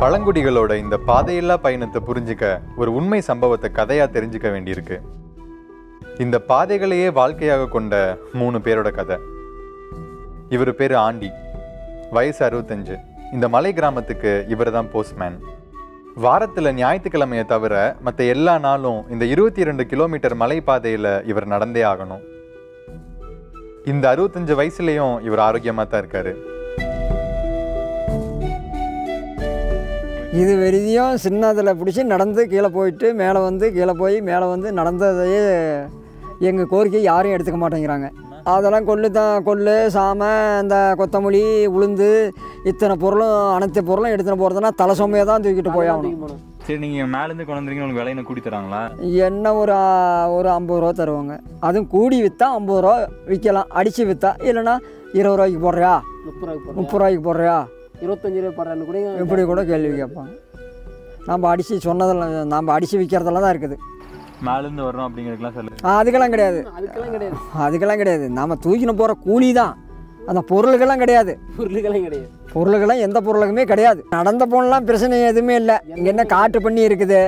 பழங்குடிகளோட இந்த பாதையில்லா பயணத்தை புரிஞ்சிக்க ஒரு உண்மை சம்பவத்தை கதையா தெரிஞ்சிக்க வேண்டியிருக்கு. இந்த பாதைகளையே வாழ்க்கையாக கொண்ட 3 பேரோட கதை. இவர் பேர் ஆண்டி, வயசு 65. இந்த மலை கிராமத்துக்கு இவர் தான் போஸ்ட்மேன். வாரத்தில் ஞாயிற்றுக்கிழமையை தவிர மற்ற எல்லா நாளும் இந்த 22 கிலோமீட்டர் மலைப்பாதையில் இவர் நடந்தே ஆகணும். இந்த 65 வயசுலேயும் இவர் ஆரோக்கியமாக தான் இருக்காரு. இது வரையும் சின்னதில் பிடிச்சி நடந்து கீழே போயிட்டு மேலே வந்து கீழே போய் மேலே வந்து நடந்ததையே எங்கள் கோரிக்கை யாரும் எடுத்துக்க மாட்டேங்கிறாங்க. அதெல்லாம் கொள்ளு சாமை அந்த கொத்தமல்லி உளுந்து இத்தனை பொருளும் அனைத்து பொருளும் எடுத்துகிட்டு போகிறதுனா தலை சுமையை தான் தூக்கிட்டு போய் ஆகணும். சரி, நீங்கள் மேலேருந்து கொண்டு வந்துருங்க, உங்களுக்கு விலையில கூட்டி தராங்களா? என்ன ஒரு 50 ரூபா தருவாங்க. அதுவும் கூடி விற்றா 50 ரூபா விற்கலாம், அடித்து விற்றா. இல்லைன்னா 20 ரூபாய்க்கு போடுறியா, 30 ரூபாய்க்கு போடுறியா, 25 ரூபாய் போடுறான்னு கூட இப்படி கூட கேள்வி கேட்பாங்க. நம்ம அடித்து சொன்னதெல்லாம் நம்ம அடித்து விற்கிறதெல்லாம் தான் இருக்குது. மேலேருந்து வரோம் அப்படிங்கிறதுக்கெல்லாம் சொல்லுங்கள். அதுக்கெல்லாம் கிடையாது. நம்ம தூக்கின போகிற கூலி தான், அந்த பொருளுக்கெல்லாம் எந்த பொருளுக்குமே கிடையாது. நடந்த போனலாம் பிரச்சனை எதுவுமே இல்லை. இங்கே என்ன காட்டு பண்ணி இருக்குது,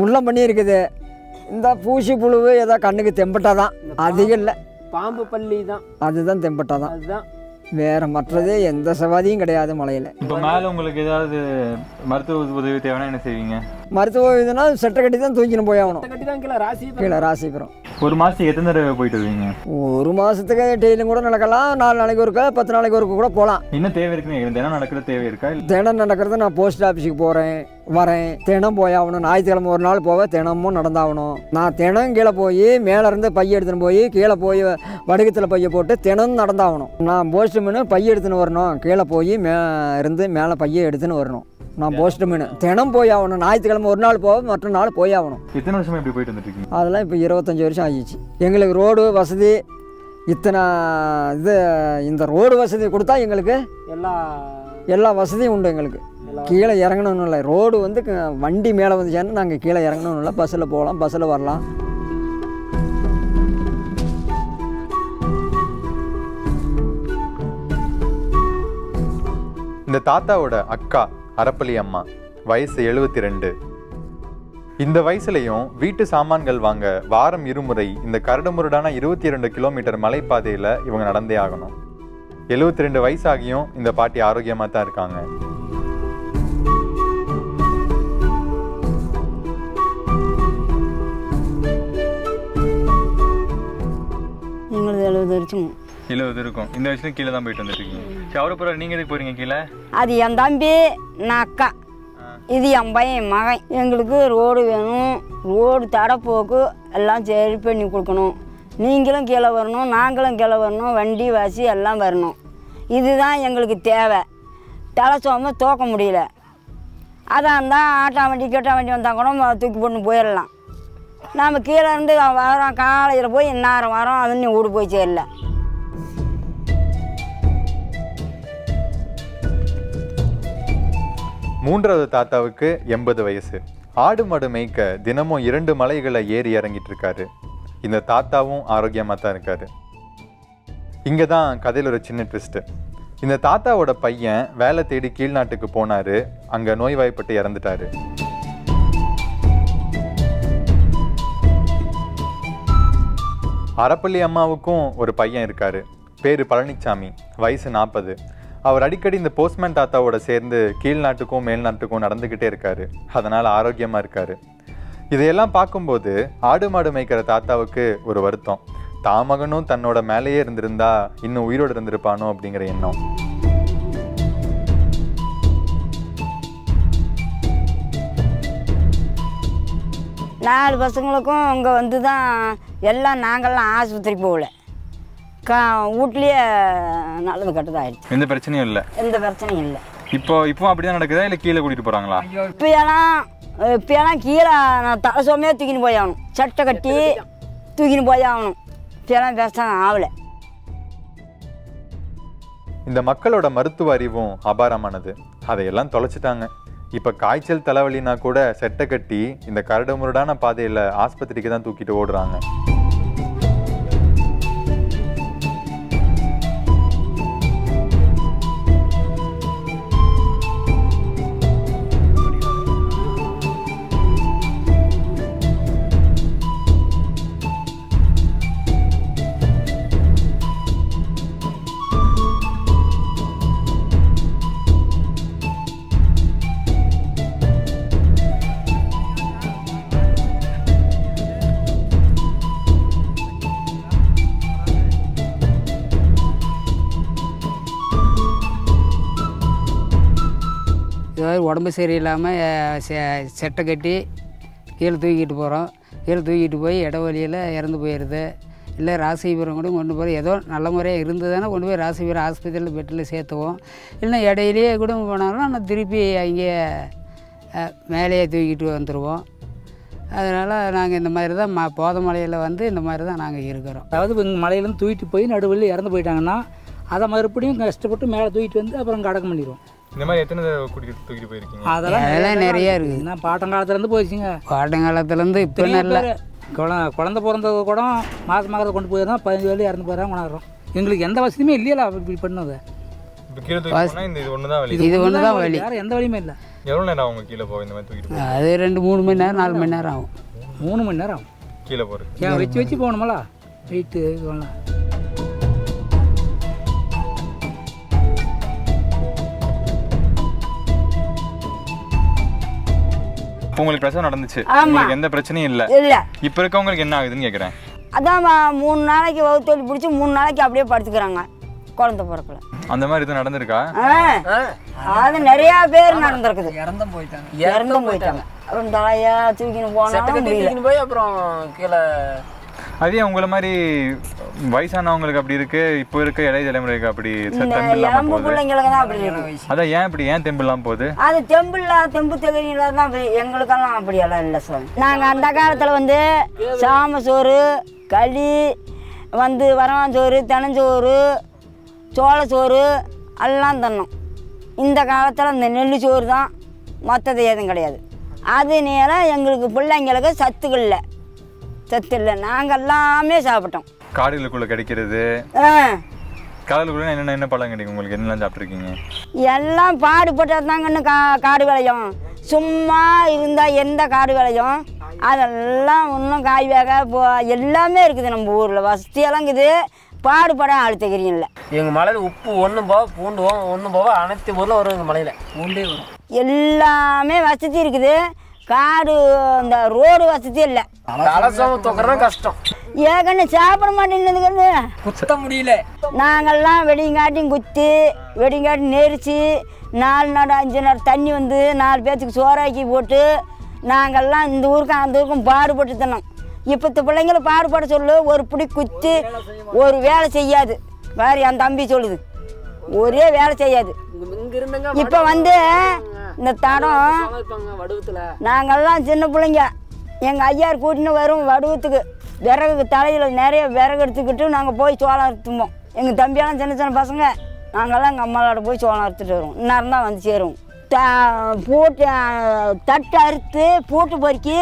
முள்ளம் பண்ணி இருக்குது, இந்த பூசி புழுவு ஏதோ கண்ணுக்கு தெம்பட்டா தான், அதிகம் இல்லை. பாம்பு பள்ளி தான், அதுதான் தெம்பட்டா தான், அதுதான். வேற மற்றது எந்த சவாதியும் கிடையாது மலையில். இப்போ மேலே உங்களுக்கு ஏதாவது மருத்துவ உதவி தேவைன்னா என்ன செய்வீங்க? மருத்துவ உதவினா செட்டை கட்டி தான் தூக்கின்னு போய் ஆகணும். கீழே ராசிபுரம் ஒரு மாதத்துக்கு எத்தனை தடவை போயிட்டு வருவீங்க? ஒரு மாதத்துக்கு டெய்லியும் கூட நடக்கலாம், 4 நாளைக்கு ஒருக்கா, 10 நாளைக்கு ஒருக்க கூட போகலாம். என்ன தேவை இருக்குன்னு தினம் நடக்கிறது தேவை இருக்கா? தினம் நடக்கிறது நான் போஸ்ட் ஆஃபீஸுக்கு போகிறேன் வரேன், தினம் போய் ஆகணும். ஞாயிற்றுக்கிழமை ஒரு நாள் போவேன், தினமும் நடந்தாகணும். நான் தினம் கீழே போய் மேலேருந்து பைய எடுத்துன்னு போய் கீழே போய் வடகத்தில் பைய போட்டு தினமும் நடந்தாகணும். நான் போஸ்ட்மேனு பைய எடுத்துன்னு வரணும், கீழே போய் இருந்து மேலே பைய எடுத்துன்னு வரணும். நான் போஸ்ட்மேனு தினம் போய் ஆகணும். ஞாயிற்றுக்கிழமை ஒரு நாள் போவேன், மற்ற நாள் போய் ஆகணும். எத்தனை வருஷமாக இப்படி போயிட்டு வந்துருக்கீங்க? அதெல்லாம் இப்போ 25 வருஷம் ஆகிடுச்சு. எங்களுக்கு ரோடு வசதி இத்தனை இது, இந்த ரோடு வசதி கொடுத்தா எங்களுக்கு எல்லா வசதியும் உண்டு. எங்களுக்கு கீழே இறங்கணும்னு இல்லை, ரோடு வந்து வண்டி மேலே வந்துச்சான்னு நாங்கள் கீழே இறங்கணும்னு இல்லை. பஸ்ஸில் போகலாம், பஸ்ஸில் வரலாம். இந்த தாத்தாவோட அக்கா அரப்பள்ளி அம்மா, வயசு 72. இந்த வயசுலையும் வீட்டு சாமான்கள் வாங்க வாரம் இருமுறை இந்த கரடுமுரடான 22 கிலோமீட்டர் மலைப்பாதையில் இவங்க நடந்தே ஆகணும். 72 வயசாகியும் இந்த பாட்டி ஆரோக்கியமாக தான் இருக்காங்க. இருக்கும் இந்த வயசுல கீழே தான் போயிட்டு வந்துருக்கீங்க. நீங்க எதுக்கு போறீங்க கீழே? அது என் தம்பி, நான் அக்கா, இது என் பையன், என் மகன். எங்களுக்கு ரோடு வேணும், ரோடு தடப்போக்கு எல்லாம் சரி பண்ணி கொடுக்கணும். நீங்களும் கீழே வரணும், நாங்களும் கீழே வரணும், வண்டி வாசி எல்லாம் வரணும். இதுதான் எங்களுக்கு தேவை. தலை சோம தூக்க முடியல, அதாக இருந்தால் ஆட்டோ வண்டி கேட்டா வண்டி வந்தால் கூட தூக்கி போட்டு போயிடலாம். நாம் கீழே இருந்து வரோம், காலையில் போய் இந்நேரம் வரோம், அது நீ ஊடு போய் சேரல. மூன்றாவது தாத்தாவுக்கு 80 வயசு. ஆடு மாடு மேய்க்க தினமும் 2 மலைகளை ஏறி இறங்கிட்டு இருக்காரு. இந்த தாத்தாவும் ஆரோக்கியமாக தான் இருக்காரு. இங்கே தான் கதையில் ஒரு சின்ன ட்விஸ்ட்டு. இந்த தாத்தாவோட பையன் வேலை தேடி கீழ்நாட்டுக்கு போனார், அங்கே நோய்வாய்ப்பட்டு இறந்துட்டாரு. அரப்பள்ளி அம்மாவுக்கும் ஒரு பையன் இருக்காரு, பேர் பழனிச்சாமி, வயசு 40. அவர் அடிக்கடி இந்த போஸ்ட்மேன் தாத்தாவோட சேர்ந்து கீழ்நாட்டுக்கும் மேல்நாட்டுக்கும் நடந்துக்கிட்டே இருக்காரு, அதனால் ஆரோக்கியமாக இருக்காரு. இதையெல்லாம் பார்க்கும்போது ஆடு மாடு மேய்க்கிற தாத்தாவுக்கு ஒரு வருத்தம், தான் மகனும் தன்னோட மேலேயே இருந்திருந்தா இன்னும் உயிரோடு இருந்திருப்பானோ அப்படிங்கிற எண்ணம். நாலு பசங்களுக்கும் அங்கே வந்து தான் எல்லாம், நாங்கள்லாம் ஆஸ்பத்திரி போகல, வீட்லேயே நல்லது கட்டுதாகிடுச்சு. எந்த பிரச்சனையும் இல்லை. இப்போ அப்படி தான் நடக்குதா இல்லை கீழே கூட்டிகிட்டு போகிறாங்களா? இப்போலாம் கீழே நான் தலை சோமையாக தூக்கின்னு போய் ஆகணும், சட்டை கட்டி தூக்கின்னு போய் ஆகணும். இப்போலாம் பேச ஆகலை. இந்த மக்களோட மருத்துவ அறிவும் அபாரமானது. அதையெல்லாம் தொலைச்சிட்டாங்க. இப்போ காய்ச்சல் தலைவலினா கூட செட்டை கட்டி இந்த கரடுமுரடான பாதையில் ஆஸ்பத்திரிக்கு தான் தூக்கிட்டு ஓடுறாங்க. உடம்பு சரியில்லாமல் செட்டை கட்டி கீழே தூக்கிட்டு போகிறோம். கீழே தூக்கிட்டு போய் இடவழியில் இறந்து போயிடுது. இல்லை ராசிபுரம் கூட கொண்டு போய் ஏதோ நல்ல முறையாக இருந்ததுன்னா கொண்டு போய் ராசிபுரம் ஆஸ்பத்திரியில் பெட்டில் சேர்த்துவோம். இல்லைன்னா இடையிலேயே கூட போனாலும் ஆனால் திருப்பி அங்கே மேலேயே தூக்கிட்டு வந்துடுவோம். அதனால் நாங்கள் இந்த மாதிரி தான் போத மலையில் வந்து இந்த மாதிரி தான் நாங்கள் இருக்கிறோம். அதாவது எங்கள் மலையிலேருந்து தூக்கிட்டு போய் நடுவழியில் இறந்து போயிட்டாங்கன்னா அதை மறுபடியும் கஷ்டப்பட்டு மேலே தூக்கிட்டு வந்து அப்புறம் அடக்கம் பண்ணிடுவோம். இந்த மாதிரி எத்தனை குடிக்கிட்டு தூக்கிட்டு போயிருக்கீங்க? அதெல்லாம் நிறையா இருக்குது. நான் பாட்டங்காலத்துலேருந்து போயிடுச்சுங்க. பாட்டங்காலத்துலேருந்து இப்போ நல்ல குழந்தை பிறந்தது கூட மாதமாகறத கொண்டு போயிருந்தோம். 15 பேர் இறந்து போயிடறாங்க. உணர்றோம் எங்களுக்கு எந்த வசதியுமே இல்லையா? இப்படி பண்ணது இது ஒன்று தான் வழி. இது ஒன்று தான் வழி, வேறு எந்த வழியுமே இல்லை. எவ்வளோ நேரம் அவங்க கீழே போய் இந்த மாதிரி தூக்கிட்டு? அது 2-3 மணி நேரம் 4 மணி நேரம் ஆகும். 3 மணி நேரம் ஆகும் கீழே போகிறது. ஏன் வச்சு வச்சு போகணுமலா? வெயிட்டு போகலாம். உங்களுக்கு பிரசவம் நடந்துச்சு, உங்களுக்கு எந்த பிரச்சனையும் இல்லை இல்லை. இப்போ இருக்கவங்களுக்கு என்ன ஆகுதுன்னு கேட்குறேன். அதான் 3 நாளைக்கு வகுத்தோலி பிடிச்சி 3 நாளைக்கு அப்படியே படுத்துக்கிறாங்க குழந்தை பிறக்கல. அந்த மாதிரி இது நடந்திருக்கா? அது நிறையா பேர் நடந்திருக்குது. இறந்தும் போயிட்டாங்க. அப்புறம் தலையா தூக்கின்னு போனாலும் போய் அப்புறம் கீழே. அதே உங்களை மாதிரி வயசானவங்களுக்கு அப்படி இருக்கு, இப்போ இருக்க இளைய தலைமுறைக்கு அப்படி பிள்ளைங்களுக்கு தான் அப்படி இருக்கு. அதான் ஏன் இப்படி ஏன் தெம்பிள்லாம் போகுது? அது தெம்பு தெரியலாம் தான். எங்களுக்கெல்லாம் அப்படி எல்லாம் இல்லை சார். நாங்கள் அந்த காலத்தில் வந்து சாமச்சோறு, களி, வந்து வரவாஞ்சோறு, தெனஞ்சோறு, சோளச்சோறு எல்லாம் தன்னோம். இந்த காலத்தில் இந்த நெல் சோறு தான், மற்றது எதுவும் கிடையாது. அதனால எங்களுக்கு பிள்ளைங்களுக்கு சத்துக்கள் இல்லை. சத்து இல்லை, நாங்கள் எல்லாமே சாப்பிட்டோம். காடுகளுக்குள்ளே கிடைக்கிறது காடுகளுக்குள்ளே என்னென்ன பழம் கிடைக்கும் உங்களுக்கு? என்னெல்லாம் சாப்பிட்ருக்கீங்க? எல்லாம் பாடுபட்டால் தாங்கன்னு காடு விளையும். சும்மா இருந்தால் எந்த காடு விளையும்? அதெல்லாம் ஒன்றும் காய் வேக எல்லாமே இருக்குது. நம்ம ஊரில் வசதியெல்லாம் இருக்குது, பாடுபட அழுத்துக்கிறீங்கள. எங்கள் மலையில் உப்பு ஒன்றும் போக பூண்டு ஒன்றும் போக அனைத்து பொருளும் வரும். எங்கள் மலையில் பூண்டே வரும். எல்லாமே வசதி இருக்குது. காடு இந்த ரோடு வசதி இல்லை. கஷ்டம் ஏகன்னு சாப்பிட மாட்டேங்கிறது. குத்த முடியல. நாங்கள்லாம் வெடிங்காட்டியும் குத்தி வெடிங்காட்டி நெரிச்சு 4 நாள் 5 நாள் தண்ணி வந்து 4 பேர்த்துக்கு சோறாக்கி போட்டு நாங்கள்லாம் இந்த ஊருக்கும் அந்த ஊருக்கும் பாடுபட்டு தினோம். இப்போத்த பிள்ளைங்களை பாடுபட சொல்லு, ஒரு பிடி குத்தி ஒரு வேலை செய்யாது. வேறு என் தம்பி சொல்லுது, ஒரே வேலை செய்யாது. இப்போ வந்து இந்த தடம் நாங்கள்லாம் சின்ன பிள்ளைங்க, எங்கள் ஐயார் கூட்டின்னு வரும் வடுவத்துக்கு விறகு தலையில் நிறைய விறகு எடுத்துக்கிட்டு நாங்கள் போய் சோளம் அறுத்துப்போம். எங்கள் தம்பியெல்லாம் சின்ன சின்ன பசங்க நாங்கள்லாம் எங்கள் அம்மாவோட போய் சோளம் அறுத்துட்டு வருவோம். இன்னும் தான் வந்து சேருவோம். பூட்டு தட்டு அறுத்து பூட்டு பொறுக்கி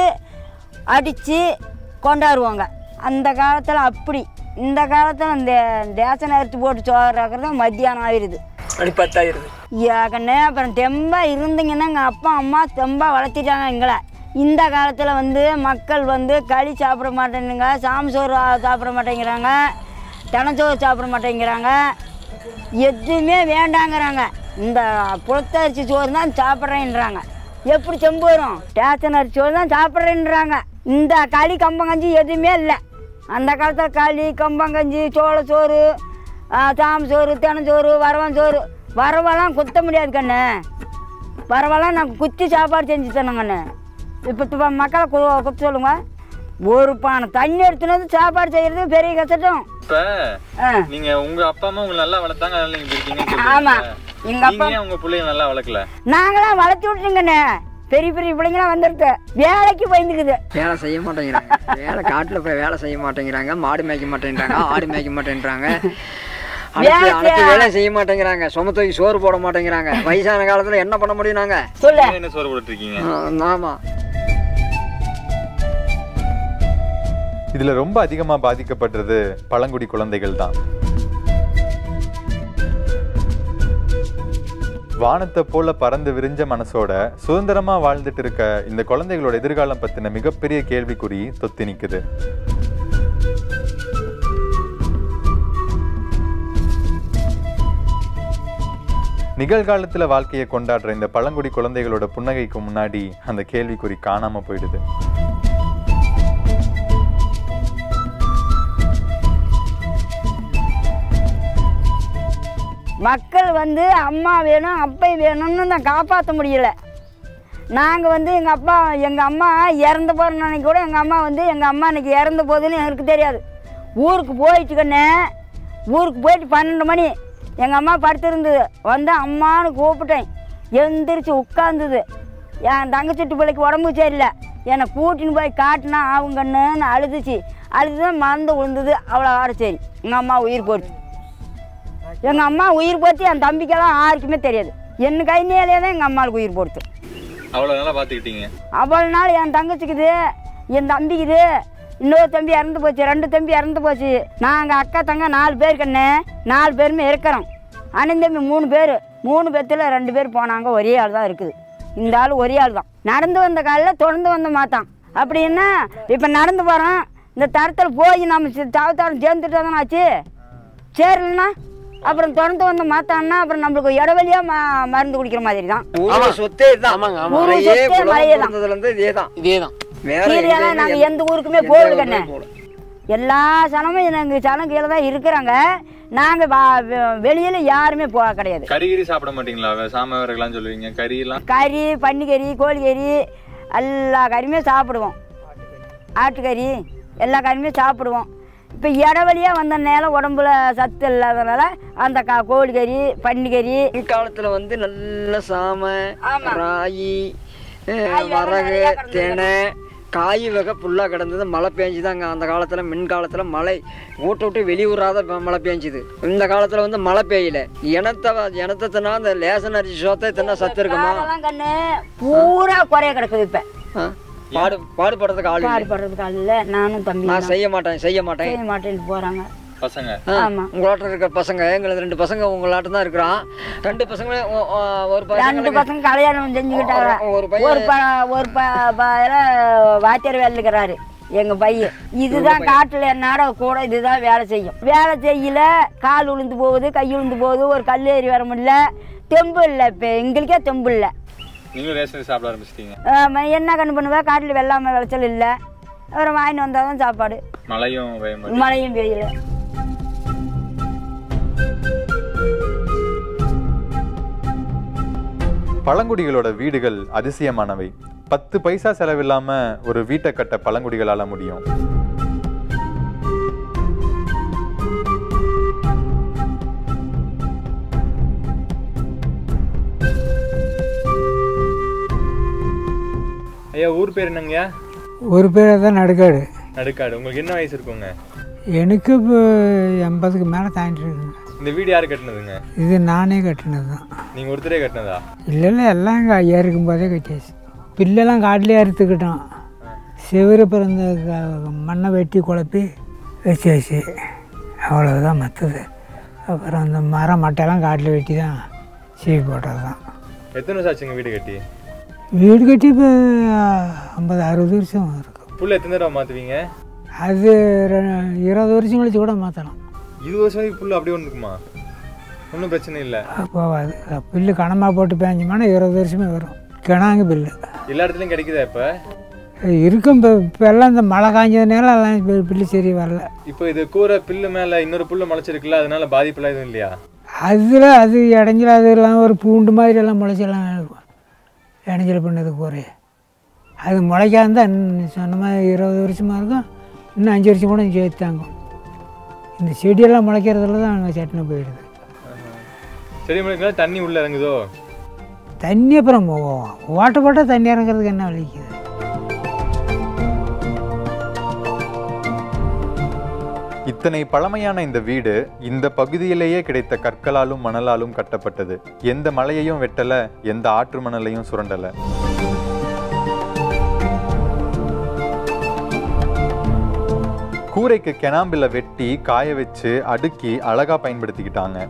அடித்து கொண்டாடுவாங்க அந்த காலத்தில். அப்படி இந்த காலத்தில் அந்த தேசனை அறுத்து போட்டு சோறாக்குறது மத்தியானம் ஆயிடுது, அடிப்பத்தாயிருது ஏகனே. அப்புறம் தெம்பாக இருந்தீங்கன்னா எங்கள் அப்பா அம்மா தெம்பாக வளர்த்திட்டாங்க எங்களை. இந்த காலத்தில் வந்து மக்கள் வந்து களி சாப்பிட மாட்டேனுங்க, சாமச்சோறு சாப்பிட மாட்டேங்கிறாங்க, தெனச்சோறு சாப்பிட மாட்டேங்கிறாங்க, எதுவுமே வேண்டாங்கிறாங்க. இந்த புலத்தரிசி சோறு தான் சாப்பிட்றேன்றாங்க. எப்படி செம்பு வரும்? தேசன் அரிசி சோறு தான் சாப்பிட்றேன்றாங்க. இந்த களி கம்பங்கஞ்சி எதுவுமே இல்லை. அந்த காலத்தில் களி கம்பங்கஞ்சி சோளச்சோறு, சாமச்சோறு, தெனச்சோறு, வரவஞ்சோறு. வரவெல்லாம் குத்த முடியாது கண்ணு. வரவெல்லாம் நான் குத்தி சாப்பாடு செஞ்சு தரணும் கண்ணு. இப்போ மக்களை குத்த சொல்லுங்க. ஒரு பானை தண்ணி எடுத்துன்னு வந்து சாப்பாடு செய்யறது பெரிய கஷ்டம். நீங்க உங்க அப்பா அம்மா உங்களை நல்லா வளர்த்தாங்க. ஆமா, எங்க அப்பா உங்க பிள்ளைங்க நல்லா வளர்க்கல. நாங்களாம் வளர்த்து விட்டுருங்கண்ணே. பெரிய பெரிய பிள்ளைங்களாம் வந்துடுது, வேலைக்கு பயந்துக்குது, வேலை செய்ய மாட்டேங்கிறாங்க. வேலை காட்டில் போய் வேலை செய்ய மாட்டேங்கிறாங்க, மாடு மேய்க்க மாட்டேன்றாங்க, ஆடு மேய்க்க மாட்டேன்றாங்க. இதுல ரொம்ப அதிகமா பாதிக்கப்படுறது பழங்குடி குழந்தைகள் தான். வானத்தை போல பறந்து விரிஞ்ச மனசோட சுதந்திரமா வாழ்ந்துட்டு இருக்க இந்த குழந்தைகளோட எதிர்காலம் பத்தின மிகப்பெரிய கேள்விக்குறி தொத்தி நிக்குது. நிகழ்காலத்துல வாழ்க்கையை கொண்டாடுற இந்த பழங்குடி குழந்தைகளோட புன்னகைக்கு முன்னாடி அந்த கேள்விக்குறி காணாம போயிடுது. மக்கள் அம்மா வேணும் அப்பா வேணும்னு தான் காப்பாற்ற முடியல. நாங்கள் எங்கள் அப்பா எங்கள் அம்மா இறந்து போகிற அன்னைக்கு கூட எங்கள் அம்மா எங்கள் அம்மா அன்னைக்கு இறந்து போகுதுன்னு எனக்கு தெரியாது. ஊருக்கு போயிட்டுக்கண்ணே, ஊருக்கு போயிட்டு 12 மணி எங்கள் அம்மா படுத்திருந்தது. அம்மானு கூப்பிட்டேன், எழுந்திரிச்சு உட்காந்துது. என் தங்கச்சிட்டு பிள்ளைக்கு உடம்பு சரியில்லை, என்னை கூட்டின்னு போய் காட்டினா ஆகுங்கன்னு அழுதுச்சு. அழுதுதான் மறந்து விழுந்தது. அவ்வளோ ஆறு சரி எங்கள் அம்மா உயிர் போச்சு. எங்கள் அம்மா உயிர் போச்சு, என் தம்பிக்கெல்லாம் யாருக்குமே தெரியாது. என்ன கை நேரிலே தான் எங்கள் அம்மாவுக்கு உயிர் போடுச்சு. அவ்வளோ நாளாக பார்த்துக்கிட்டீங்க. அவ்வளோ நாள் என் தங்கச்சிக்குது, என் தம்பிக்குது, இன்னொரு தம்பி இறந்து போச்சு, 2 தம்பி இறந்து போச்சு. நாங்கள் அக்கா தங்க 4 பேர் கண்ணே, 4 பேருமே இருக்கிறோம். அண்ணன் தம்பி 3 பேர், 3 பேர்த்தில் 2 பேர் போனாங்க. ஒரே ஆள் தான் இருக்குது. இந்த ஆள் ஒரே ஆள் தான். நடந்து வந்த காலில் தொடர்ந்து வந்து மாட்டான். அப்படின்னா இப்போ நடந்து போகிறோம், இந்த தரத்தில் போய் நம்ம தவத்தாலும் சேர்ந்துட்டு தானே ஆச்சு. சேரலன்னா அப்புறம் தொடர்ந்து வந்து மாத்தான்னா அப்புறம் நம்மளுக்கு இடவெளியா மருந்து குடிக்கிற மாதிரி தான். சொத்தே தான். நாங்கள் எந்த ஊருக்குமே போகல. எல்லா சனமும் எங்கள் சனம் கீழே தான் இருக்கிறாங்க. நாங்கள் வெளியில யாருமே போக கிடையாது. கறிகறி சாப்பிட மாட்டீங்களா? சாமியார்கள்லாம் சொல்லுவீங்க கறியெல்லாம். கறி, பன்னிக்கறி, கோழிக்கறி, எல்லா கறியுமே சாப்பிடுவோம். ஆட்டுக்கறி எல்லா கறியுமே சாப்பிடுவோம். இப்போ இடவெளியாக வந்தனால உடம்புல சத்து இல்லாதனால அந்த கோழிக்கறி, பன்னிக்கறி. காலத்தில் நல்ல சாம, ராகி, வரகு, தினை, காய் வகை ஃபுல்லாக கிடந்தது. மழை பெஞ்சுதாங்க அந்த காலத்தில். மின் காலத்தில் மழை ஊட்ட விட்டு வெளியூராத மழை பெஞ்சுது. இந்த காலத்தில் மழை பெய்யல. இனத்தை தின்னா அந்த லேசன் அரிசி சோத்தை தின்னா சத்து இருக்குமா? பூரா குறைய கிடக்குது. இப்போ பாடுபடுறதுக்கு ஆள் இல்லை. நானும் தம்பி நான் செய்ய மாட்டேன் போறாங்க பசங்க. ஆமாம், உங்களாட்ட இருக்கிற பசங்க. எங்களுக்கு 2 பசங்க உங்களாட்ட தான் இருக்கிறான். 2 பசங்களே ஒரு பசங்க கல்யாணம் செஞ்சுக்கிட்டாங்க. ஒரு பையன் வாத்தியார் வேலை இருக்கிறாரு. எங்க பையன் இதுதான் காட்டுல என்னோட கூட இதுதான் வேலை செய்யும். வேலை செய்யல கால் உளுந்து போகுது, கை உளுந்து போகுது. ஒரு கல் ஏறி வர முடியல, தெம்பு இல்லை. இப்போ எங்களுக்கே தெம்பு இல்லை. என்ன கண்ணு பண்ணுவா? காட்டில் வெள்ளாமை விளைச்சல் இல்லை. அப்புறம் வாங்கி வந்தாதான் சாப்பாடு. மழையும் பெய்யல. பழங்குடிகளோட வீடுகள் அதிசயமானவை. 10 பைசா செலவில்லாம ஒரு வீட்டை கட்ட பழங்குடிகளால முடியும். ஐயா, ஊர் பேர் என்னங்கய்யா? ஊர் பேர் தான் நடுக்காடு. நடுக்காடு. உங்களுக்கு என்ன வயசு இருக்குங்க? எனக்கு இப்போ 80க்கு மேலே தாண்டிட்டு இருக்குங்க. இந்த வீடு யார் கட்டினதுங்க? இது நானே கட்டினது தான். நீங்கள் ஒருத்தரே கட்டினதா? இல்லை இல்லை, எல்லாம் எங்கள் ஐயா இருக்கும்போதே கட்டியாச்சு. பில்லெல்லாம் காட்டிலே அறுத்துக்கிட்டோம். செவரு பிறந்த மண்ணை வெட்டி குழப்பி வச்சாச்சு. அவ்வளோதான் மற்றது. அப்புறம் அந்த மரம் மட்டையெல்லாம் காட்டில் வெட்டி தான் சீவி போட்டது தான். எத்தனை வருஷம் ஆச்சுங்க வீடு கட்டி? வீடு கட்டி இப்போ 50-60 வருஷம் இருக்கும். புள்ள எத்தனை தடவை மாற்றுவீங்க? அது 20 வருஷம் கழிச்சு கூட மாற்றலாம். 20 வருஷம் புல் அப்படி ஒன்று இருக்குமா? ஒன்றும் பிரச்சனை இல்லை, போகாது. புல்லு கணமாக போட்டு பேஞ்சோம்னா 20 வருஷமே வரும். கிணாங்க புல்லு எல்லா இடத்துலையும் கிடைக்குதா? இப்போ இருக்கும். இப்போ எல்லாம் இந்த மழை காய்ஞ்சதுனால எல்லாம் புல்லு சரி வரல. இப்போ இது கூரை புல்லு மேலே இன்னொரு புல்லு முளைச்சிருக்குல்ல, அதனால பாதிப்புலாம் எதுவும் இல்லையா? அதில் அது இடைஞ்சல் அது எல்லாம் ஒரு பூண்டு மாதிரி எல்லாம் முளைச்செல்லாம் இருக்கும். இடைஞ்சல் பண்ணது கூரை அது முளைக்காந்தா சொன்ன மாதிரி 20 வருஷமாக இருக்கும். இன்னும் 5 வருஷம் கூட சேர்த்தாங்க. இந்த செடியெல்லாம் முளைக்கிறதுல தான் நாங்கள் சட்டினை போயிடுது. செடி முளைக்கா தண்ணி உள்ளே இறங்குதோ? தண்ணி அப்புறம் ஓட்ட போட்டால் தண்ணி இறங்குறதுக்கு என்ன வலிக்குது? இத்தனை பழமையான இந்த வீடு இந்த பகுதியிலேயே கிடைத்த கற்களாலும் மணலாலும் கட்டப்பட்டது. எந்த மலையையும் வெட்டல, எந்த ஆற்று மணலையும் சுரண்டல. கூரைக்கு கெனாம்பில் வெட்டி காய வச்சு அடுக்கி அழகாக பயன்படுத்திக்கிட்டாங்க.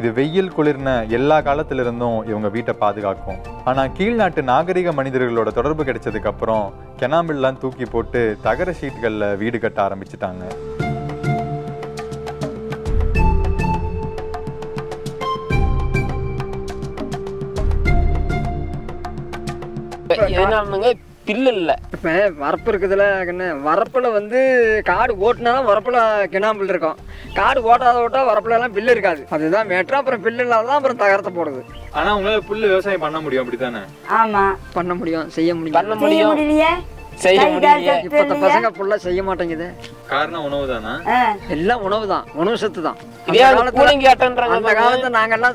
இது வெயில் குளிர்ன எல்லா காலத்திலிருந்தும் இவங்க வீட்டை பாதுகாக்கும். ஆனால் கீழ்நாட்டு நாகரிக மனிதர்களோட தொடர்பு கிடைச்சதுக்கப்புறம் கெனாம்பில்லாம் தூக்கி போட்டு தகர ஷீட்டுகளில் வீடு கட்ட ஆரம்பிச்சிட்டாங்க. பில்லு இல்லை, இப்போ வரப்பு இருக்குதுல கண்ணு, வரப்பில் வந்து காடு ஓட்டினாலும் வரப்பில் கிணாம்பில் இருக்கும், காடு ஓட்டாத ஓட்டா வரப்புலலாம் பில்லு இருக்காது. அதுதான் மேட்டர். அப்புறம் பில்லு இல்லாதான் அப்புறம் தகரத்தை போடுது. ஆனால் உங்களால் புல்லு விவசாயம் பண்ண முடியும் அப்படி தானே? ஆமாம், பண்ண முடியும், செய்ய முடியும், பண்ண முடியும், செய்ய முடியும். இப்போ பசங்க புல்லா செய்ய மாட்டேங்குது. காரணம் உணவு தானா? எல்லாம் உணவு தான், உணவு சத்து தான். அந்த காலத்தை நாங்கெல்லாம்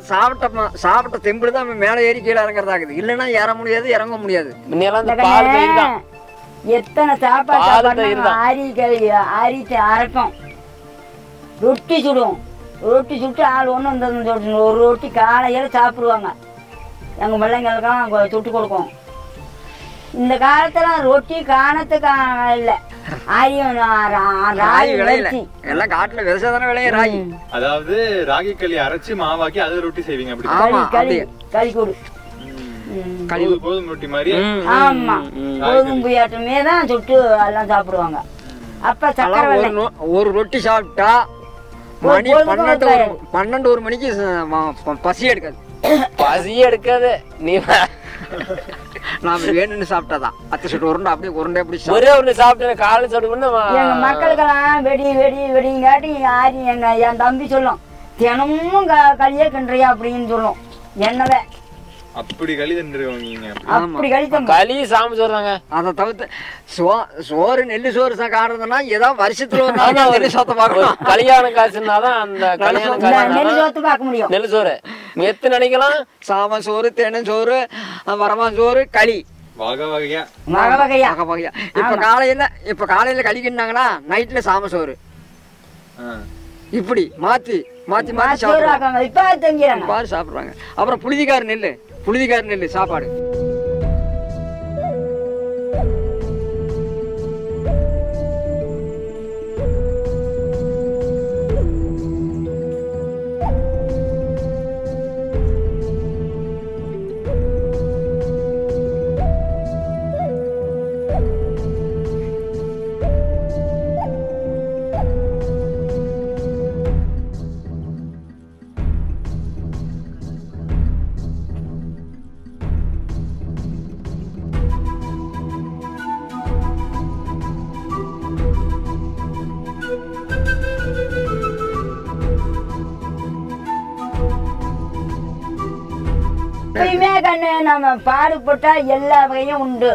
சாப்பிட்ட தெம்பு தான் மேலே ஏறி கீழே இறங்குறதாகுது. இல்லைன்னா ஏற முடியாது, இறங்க முடியாது. எத்தனை சாப்பாடு அரைப்போம், ரொட்டி சுடுவோம், ரொட்டி சுட்டு ஆள் ஒன்று வந்து ஒரு ரொட்டி காலையில் சாப்பிடுவாங்க. எங்கள் பிள்ளைங்களுக்கெல்லாம் சுட்டு கொடுக்கும். இந்த காலத்துல ரொட்டி காணத்துக்கான இல்லை. அதாவது ராகி களி அரைச்சு மாவாக்கி அதுல ரொட்டி செய்வீங்க. கோதுமை ரொட்டி மாதிரி. ஆமா, கோதுமை ஆட்டமே தான் சுட்டு எல்லாம் சாப்பிடுவாங்க. அப்ப சக்கரை ஒரு ரொட்டி சாப்பிட்டா மணி 12 மணிக்கு பசி எடுக்காது, பசி எடுக்காது. நீ சோறு நெல்லி சோறு காடுறதுன்னா ஏதாவது வருஷத்துல கல்யாணம் காசுனாதான் அந்த கல்யாணம் பார்க்க முடியும். நெல் சோறு எத்து நினைக்கலாம், சாம சோறு, தேன சோறு, வரமா சோறு, களி வகை வகையா. இப்ப காலையில களி கிண்டாங்கன்னா நைட்ல சாம சோறு, இப்படி மாத்தி மாத்தி மாத்தி சாப்பிடுறாங்க. அப்புறம் புழுதிக்கார நெல்லு சாப்பாடு. எப்பயுமே கண்ணு நம்ம பாடுபட்டா எல்லா வகையும் உண்டு.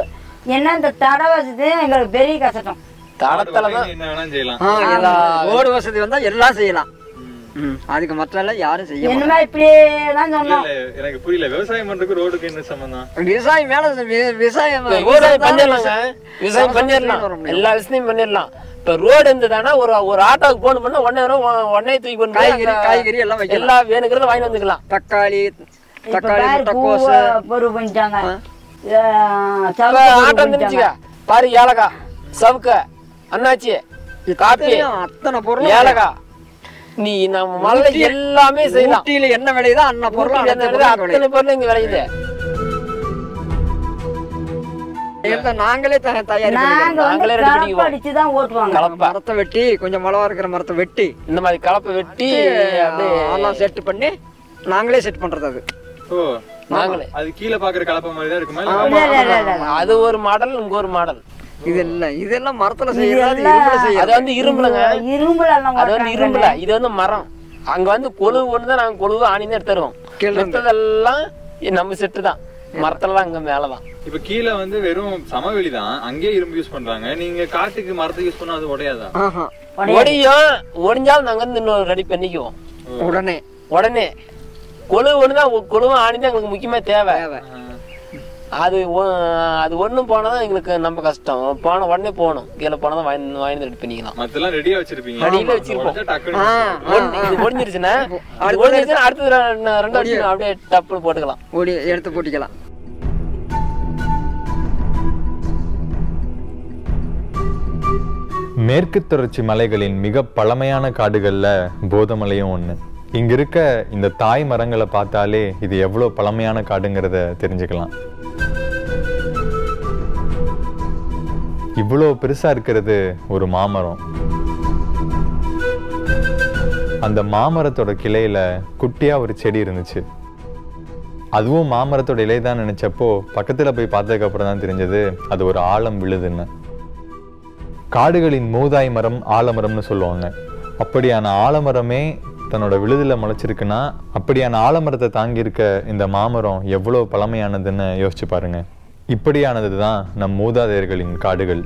ஏன்னா இந்த தடை வசதி எங்களுக்கு பெரிய கஷ்டம். ஓடு வசதி வந்தா எல்லாம் செய்யலாம். அதுக்கு மற்ற யாரும் செய்ய என்னமா இப்படிதான் சொன்னோம். எனக்கு புரியல, விவசாயம் பண்றதுக்கு ரோடுக்கு என்ன சம்பந்தம்? விவசாயம் மேல விவசாயம் பண்ணிடலாம், எல்லா விவசாயம் பண்ணிடலாம். இப்ப ரோடு இருந்ததுன்னா ஒரு ஆட்டோவுக்கு போன் பண்ணா 1 நேரம் தூக்கி போன காய்கறி எல்லாம் எல்லாம் வேணுங்கிறத வாங்கி வந்துக்கலாம். தக்காளி பாரு, ஏலக்கா, சவுக்க, அண்ணாச்சி, காப்பி, அத்தனை பொருள், ஏலக்கா, நீ நம்ம மலை எல்லாமே செய்யலாம். என்ன விளையுதோ அன்ன பொருள், அத்தனை பொருள் இங்க விளையுது. நாங்களே மரத்தை வெட்டி, கொஞ்சம் மழை இருக்கிற மரத்தை வெட்டி, இந்த மாதிரி கலப்பை வெட்டி செட் பண்ணி நாங்களே செட் பண்றது. அது அது கீழ பாக்குற கலப்பை மாதிரி தான் இருக்குமா? அது ஒரு மாடல், இங்க ஒரு மாடல். இதெல்லாம் மரத்துல செய்யறது, இரும்புல செய்யறது. அது வந்து இரும்புலங்க, இரும்புல. இது வந்து மரம். அங்க வந்து கொழுவு ஒண்ணுதான், நாங்க கொழுவு ஆணிதான் எடுத்துருவோம். மற்றதெல்லாம் நம்ம செட்டு தான். மரத்தெல்லாம் அங்க மேலதான். இப்ப கீழே வந்து வெறும் சமவெளிதான், அங்கே இரும்பு யூஸ் பண்றாங்க. நீங்க காட்டுக்கு மரத்தை யூஸ் பண்ணா அது உடையாதா? உடையும். ஒடிஞ்சாலும் நாங்க வந்து இன்னொரு ரெடி பண்ணிக்குவோம் உடனே கொழு ஒண்ணுதான். கொழுவும் ஆணிதான் எங்களுக்கு முக்கியமா தேவை. அது ஒண்ணும் போனா தான் உங்களுக்கு நம்ம கஷ்டம். போன உடனே போணும், கீழே போனா தான் வாங்கி எடுத்து பண்ணிக்கலாம். அதெல்லாம் ரெடியா வச்சிருப்பீங்க. ரெடியா வச்சிருப்போம். இது முடிஞ்சிருச்சுன்னா அது முடிஞ்சிருச்சுன்னா அடுத்து ரெண்டு வருஷம் அப்படியே டப்புன்னு போட்டுக்கலாம், ஓடி எடுத்து போட்டிக்கலாம். மேற்கு தொடர்ச்சி மலைகளின் மிக பழமையான காடுகளில் போதமலையும் ஒன்று. இங்கே இருக்க இந்த தாய் மரங்களை பார்த்தாலே இது எவ்வளோ பழமையான காடுங்கிறத தெரிஞ்சுக்கலாம். இவ்வளோ பெருசாக இருக்கிறது ஒரு மாமரம். அந்த மாமரத்தோட கிளையில் குட்டியாக ஒரு செடி இருந்துச்சு. அதுவும் மாமரத்தோட இலை தான் நினச்சப்போ பக்கத்தில் போய் பார்த்ததுக்கப்புறம் தான் தெரிஞ்சது அது ஒரு ஆலம் விழுதுன்னு. காடுகளின் மூதாய் மரம் ஆலமரம்னு சொல்லுவாங்க. அப்படியான ஆலமரமே தன்னோட விழுதில் முளைச்சிருக்குன்னா அப்படியான ஆலமரத்தை தாங்கியிருக்க இந்த மாமரம் எவ்வளோ பழமையானதுன்னு யோசிச்சு பாருங்க. இப்படியானது தான் நம் மூதாதையர்களின் காடுகள்.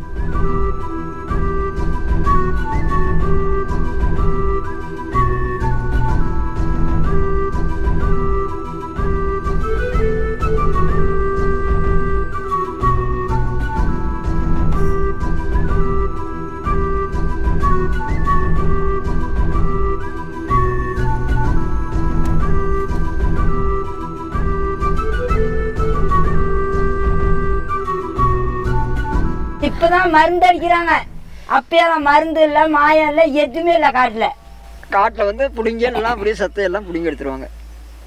இப்பதான் மருந்து அடிக்கிறாங்க, அப்பயெல்லாம் மருந்து இல்லை, மாயம் இல்லை, எதுவுமே இல்லை. காட்டுல வந்து புடுங்கி எல்லாம் புரிய சத்தை எல்லாம் புடுங்கி எடுத்துருவாங்க.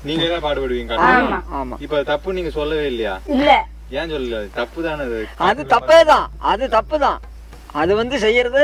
நீங்க என்ன பாடுபடுவீங்க? இப்ப தப்பு நீங்க சொல்லவே இல்லையா? இல்ல, ஏன் சொல்லல? தப்பு தானே, அது தப்பேதான், அது தப்பு தான். அது வந்து செய்யறது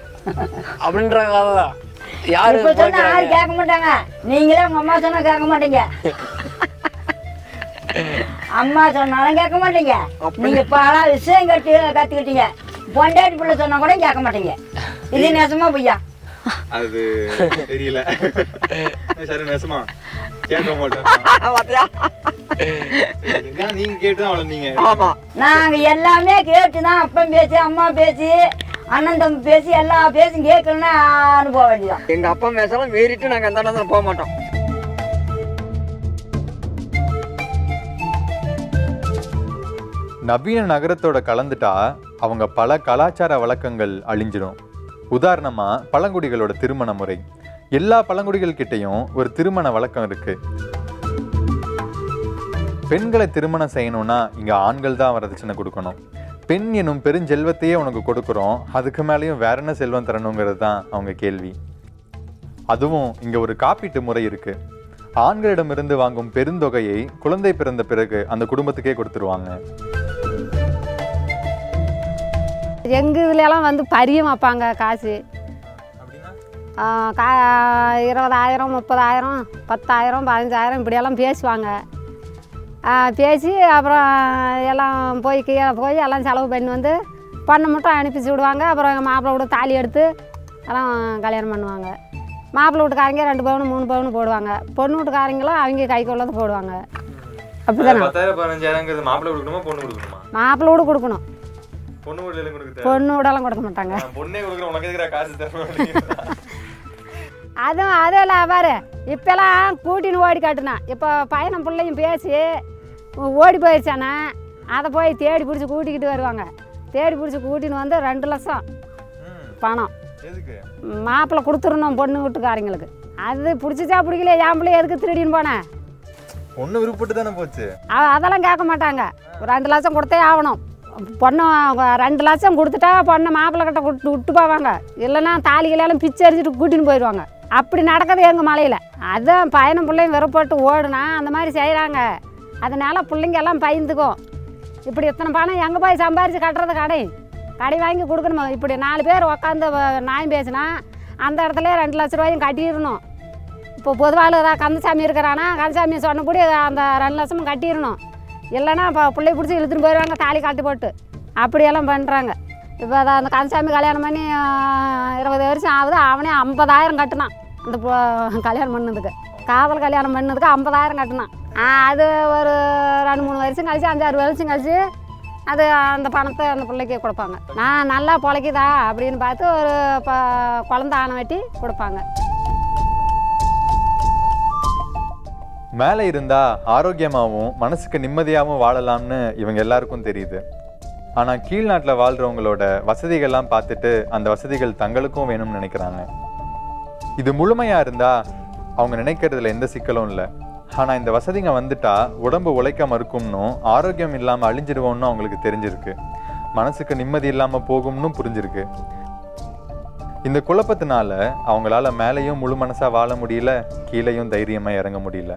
அப்படின்றாங்க. அதான் யாரும் கேட்க மாட்டாங்க. நீங்களே உங்க அம்மா சொன்னா கேட்க மாட்டீங்க, அம்மா சொன்னாலும் கேட்க மாட்டீங்க. நீங்க பல விஷயம் கட்டி கத்துக்கிட்டீங்க, பொண்டாட்டி பிள்ளை சொன்னா கூட கேட்க மாட்டீங்க. இது நெசமா பொய்யா? அது தெரியல. சரி, நெசமா கேட்க மாட்டேன். நீங்க கேட்டுதான் வளர்ந்தீங்க. ஆமா, நாங்க எல்லாமே கேட்டுதான். அப்பா பேசி, அம்மா பேசி, அண்ணன் பேசி, எல்லா பேசும் கேட்கணும்னா அனுபவம் வேண்டியதான். எங்க அப்பா பேசலாம் மீறிட்டு நாங்க அந்த அண்ணன் போக மாட்டோம். நவீன நகரத்தோட கலந்துட்டா அவங்க பல கலாச்சார வழக்கங்கள் அழிஞ்சிடும். உதாரணமா பழங்குடிகளோட திருமண முறை. எல்லா பழங்குடிகள் கிட்டையும் ஒரு திருமண வழக்கம் இருக்கு. பெண்களை திருமணம் செய்யணும்னா இங்க ஆண்கள் தான் வரதட்சணை கொடுக்கணும். பெண் எனும் பெருஞ்செல்வத்தையே உனக்கு கொடுக்குறோம், அதுக்கு மேலேயும் வேற என்ன செல்வம் தரணுங்கிறது தான் அவங்க கேள்வி. அதுவும் இங்கே ஒரு காப்பீட்டு முறை இருக்குது. ஆண்களிடமிருந்து வாங்கும் பெருந்தொகையை குழந்தை பிறந்த பிறகு அந்த குடும்பத்துக்கே கொடுத்துருவாங்க. எங்கள் இதுலலாம் வந்து பரியம் வைப்பாங்க. காசு 20,000, 30,000, 10,000, 15,000 இப்படியெல்லாம் பேசுவாங்க. பேசி அப்புறம் எல்லாம் போய் கீழே போய் எல்லாம் செலவு பண்ணி வந்து பண்ண மட்டும் அனுப்பிச்சு விடுவாங்க. அப்புறம் எங்கள் மாப்பிள்ளை விட்டு தாலி எடுத்து எல்லாம் கல்யாணம் பண்ணுவாங்க. மாப்பிள்ளை வீட்டுக்காரங்க 2 பவுன் 3 பவுன் போடுவாங்க. பொண்ணு வீட்டுக்காரங்களும் அவங்க கைக்கு உள்ளது போடுவாங்க. அப்படிதான். மாப்பிள்ளை வீடு கொடுக்கணும், பொண்ணு வீடெல்லாம் கொடுக்க மாட்டாங்க. அதுவும் அதுவும் இல்லை பாரு. இப்போல்லாம் கூட்டின்னு ஓடி காட்டுனா இப்போ பையனும் பிள்ளையும் பேசி ஓடி போயிடுச்சானா அதை போய் தேடி பிடிச்சி கூட்டிக்கிட்டு வருவாங்க. தேடி பிடிச்சி கூட்டின்னு வந்து 2 லட்சம் பணம் மாப்பிள்ளை கொடுத்துடணும் பொண்ணு வீட்டுக்காரங்களுக்கு. அது பிடிச்சிச்சா பிடிக்கல, என் பிள்ளை எதுக்கு திருடின்னு போனேன் ஒன்று விருப்பட்டு தானே போச்சு. அதெல்லாம் கேட்க மாட்டாங்க. 2 லட்சம் கொடுத்தே ஆகணும். பொண்ணை 2 லட்சம் கொடுத்துட்டா பொண்ணை மாப்பிள்ளை கிட்ட விட்டு போவாங்க. இல்லைன்னா தாலிகளெல்லாம் பிச்சை அரிஞ்சிட்டு கூட்டின்னு போயிடுவாங்க. அப்படி நடக்குது எங்கள் மலையில். அதுதான் பையனும் பிள்ளையும் விருப்பப்பட்டு ஓடுனா அந்த மாதிரி செய்கிறாங்க. அதனால் பிள்ளைங்க எல்லாம் பயந்துக்கும். இப்படி எத்தனை பணம் எங்கே போய் சம்பாரித்து கட்டுறது? கடை வாங்கி கொடுக்கணுமா? இப்படி 4 பேர் உக்காந்து நாயம் பேசுனா அந்த இடத்துல 2 லட்ச ரூபாயும் கட்டிடணும். இப்போ பொதுவாக கந்தசாமி இருக்கிறானா கந்தசாமி சொன்னபடி அந்த 2 லட்சமும் கட்டிடணும். இல்லனா புள்ளை பிடிச்சி இழுத்துட்டு போயிடுவாங்க தாலி காட்டி போட்டு அப்படியெல்லாம் பண்ணுறாங்க. இப்போ அதை அந்த கந்தசாமி கல்யாணம் பண்ணி 20 வருஷம் ஆகுது. அவனே 50,000 கட்டினான். அந்த கல்யாணம் பண்ணதுக்கு காதல் கல்யாணம் பண்ணதுக்கு 50,000 கட்டினான். அது ஒரு 2-3 வருஷம் கழிச்சு 5-6 வருஷம் கழிச்சு அது அந்த பணத்தை அந்த பிள்ளைக்கு கொடுப்பாங்க. நான் நல்லா பிழைக்குதா அப்படின்னு பார்த்து ஒரு குழந்தை ஆணை வெட்டி கொடுப்பாங்க. மேலே இருந்தால் ஆரோக்கியமாகவும் மனசுக்கு நிம்மதியாகவும் வாழலாம்னு இவங்க எல்லாருக்கும் தெரியுது. ஆனால் கீழ்நாட்டில் வாழ்கிறவங்களோட வசதிகள்லாம் பார்த்துட்டு அந்த வசதிகள் தங்களுக்கும் வேணும்னு நினைக்கிறாங்க. இது முழுமையாக இருந்தால் அவங்க நினைக்கிறதுல எந்த சிக்கலும் இல்லை. ஆனால் இந்த வசதிங்க வந்துட்டால் உடம்பு உழைக்க மறுக்கும்னு, ஆரோக்கியம் இல்லாமல் அழிஞ்சிடுவோம்னு அவங்களுக்கு தெரிஞ்சிருக்கு. மனசுக்கு நிம்மதி இல்லாமல் போகும்னு புரிஞ்சிருக்கு. இந்த குழப்பத்தினால அவங்களால மேலேயும் முழு மனசாக வாழ முடியல, கீழேயும் தைரியமாக இறங்க முடியல.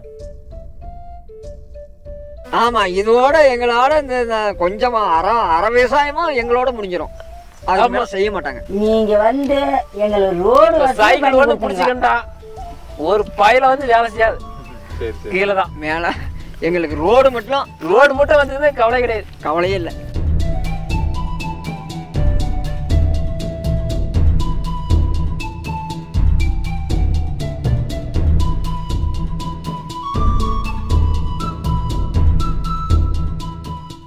ஆமாம், இதோட எங்களோட இந்த கொஞ்சமாக அற விவசாயமும் எங்களோட முடிஞ்சிடும். அது செய்ய மாட்டாங்க. நீங்கள் வந்து எங்களுக்கு ரோடு பிடிச்சிக்கிட்டா ஒரு பயில வந்து வேலை செய்யாது. கீழே தான் மேலே எங்களுக்கு ரோடு மட்டும் வந்தது. கவலை கிடையாது, கவலையே இல்லை.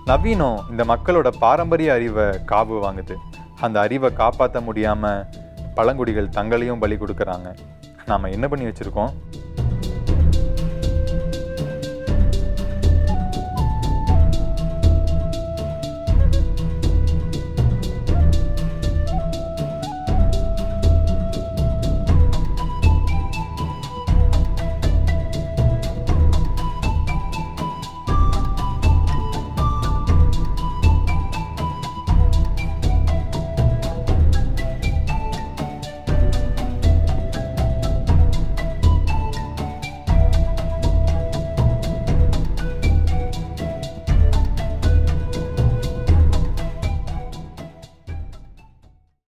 நவீனம் இந்த மக்களோட பாரம்பரிய அறிவை காவு வாங்குது. அந்த அறிவை காப்பாற்ற முடியாமல் பழங்குடிகள் தங்களையும் பலி கொடுக்குறாங்க. நாம் என்ன பண்ணி வச்சுருக்கோம்?